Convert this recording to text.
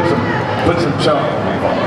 put some chunk on me.